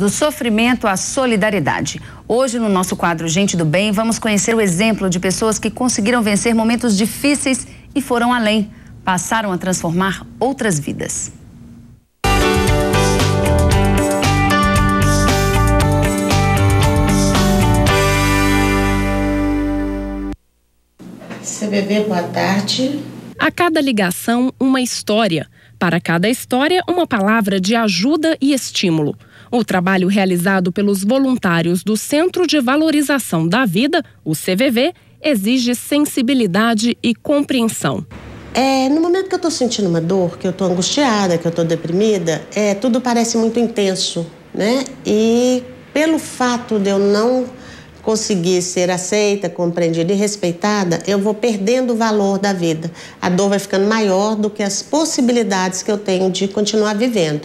do sofrimento à solidariedade. Hoje, no nosso quadro Gente do Bem, vamos conhecer o exemplo de pessoas que conseguiram vencer momentos difíceis e foram além, passaram a transformar outras vidas. CBB, boa tarde. A cada ligação, uma história. Para cada história, uma palavra de ajuda e estímulo. O trabalho realizado pelos voluntários do Centro de Valorização da Vida, o CVV, exige sensibilidade e compreensão. No momento que eu estou sentindo uma dor, que eu estou angustiada, que eu estou deprimida, tudo parece muito intenso, né? E pelo fato de eu não conseguir ser aceita, compreendida e respeitada, eu vou perdendo o valor da vida. A dor vai ficando maior do que as possibilidades que eu tenho de continuar vivendo.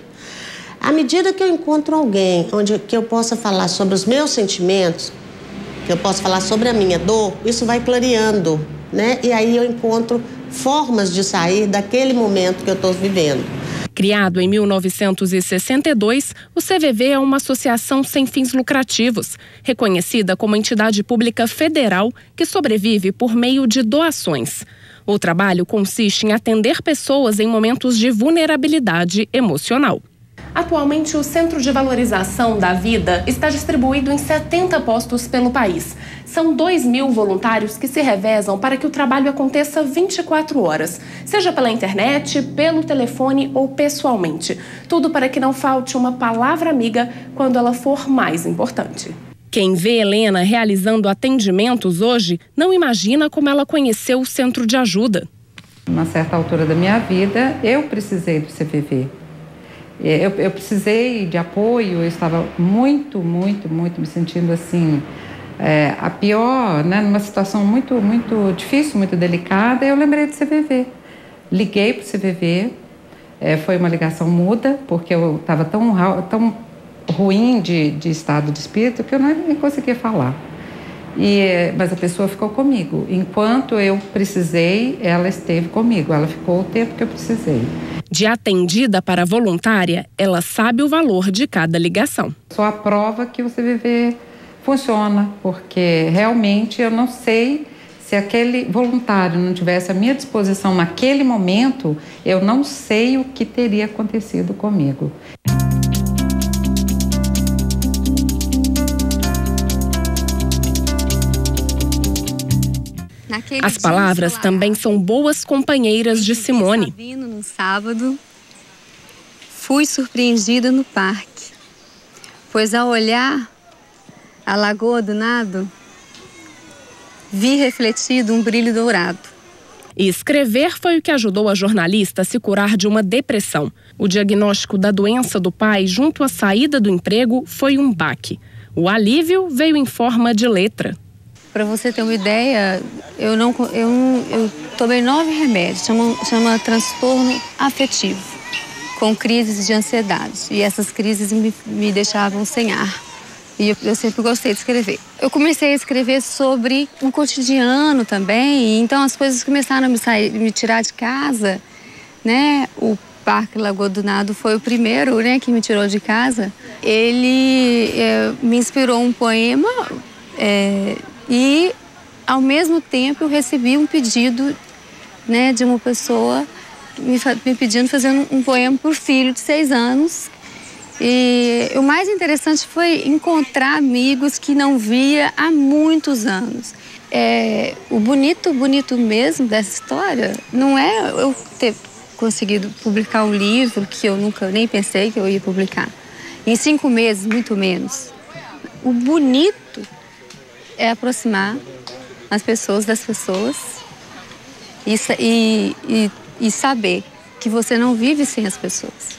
À medida que eu encontro alguém que eu possa falar sobre os meus sentimentos, que eu possa falar sobre a minha dor, isso vai clareando, né? E aí eu encontro formas de sair daquele momento que eu estou vivendo. Criado em 1962, o CVV é uma associação sem fins lucrativos, reconhecida como entidade pública federal que sobrevive por meio de doações. O trabalho consiste em atender pessoas em momentos de vulnerabilidade emocional. Atualmente, o Centro de Valorização da Vida está distribuído em 70 postos pelo país. São 2.000 voluntários que se revezam para que o trabalho aconteça 24 horas, seja pela internet, pelo telefone ou pessoalmente. Tudo para que não falte uma palavra amiga quando ela for mais importante. Quem vê Helena realizando atendimentos hoje não imagina como ela conheceu o Centro de Ajuda. Numa certa altura da minha vida, eu precisei do CVV. Eu precisei de apoio, eu estava muito me sentindo assim, a pior, né, numa situação muito difícil, muito delicada. Eu lembrei do CVV, liguei para o CVV, foi uma ligação muda, porque eu estava tão ruim de estado de espírito que eu nem conseguia falar. Mas a pessoa ficou comigo. Enquanto eu precisei, ela esteve comigo. Ela ficou o tempo que eu precisei. De atendida para voluntária, ela sabe o valor de cada ligação. Só a prova que o CVV funciona, porque realmente eu não sei se aquele voluntário não tivesse à minha disposição naquele momento, eu não sei o que teria acontecido comigo. As palavras também são boas companheiras de Simone. No sábado, fui surpreendida no parque, pois ao olhar a Lagoa do Nado, vi refletido um brilho dourado. E escrever foi o que ajudou a jornalista a se curar de uma depressão. O diagnóstico da doença do pai junto à saída do emprego foi um baque. O alívio veio em forma de letra. Para você ter uma ideia, eu tomei 9 remédios, chama transtorno afetivo, com crises de ansiedade. E essas crises me deixavam sem ar. E eu sempre gostei de escrever. Eu comecei a escrever sobre um cotidiano também, então as coisas começaram a me tirar de casa, né? O Parque Lagoa do Nado foi o primeiro, né, que me tirou de casa. Ele me inspirou um poema, e, ao mesmo tempo, eu recebi um pedido, né, de uma pessoa me pedindo, fazendo um poema para o filho de 6 anos. E o mais interessante foi encontrar amigos que não via há muitos anos. O bonito mesmo dessa história não é eu ter conseguido publicar um livro que eu nunca nem pensei que eu ia publicar. Em 5 meses, muito menos. O bonito é aproximar as pessoas das pessoas e saber que você não vive sem as pessoas.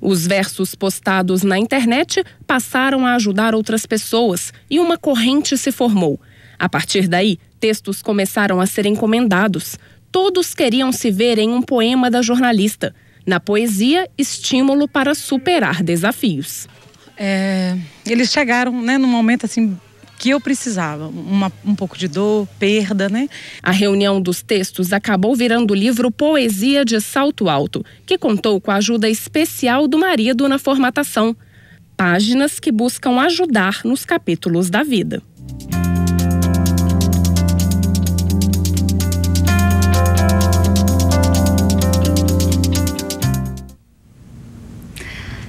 Os versos postados na internet passaram a ajudar outras pessoas e uma corrente se formou. A partir daí, textos começaram a ser encomendados. Todos queriam se ver em um poema da jornalista. Na poesia, estímulo para superar desafios. Eles chegaram, né, num momento assim que eu precisava, um pouco de dor, perda, né? A reunião dos textos acabou virando o livro Poesia de Salto Alto, que contou com a ajuda especial do marido na formatação. páginas que buscam ajudar nos capítulos da vida.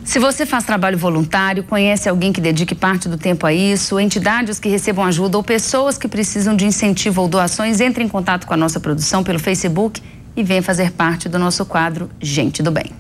Se você faz trabalho voluntário, conhece alguém que dedique parte do tempo a isso, entidades que recebam ajuda ou pessoas que precisam de incentivo ou doações, entre em contato com a nossa produção pelo Facebook e venha fazer parte do nosso quadro Gente do Bem.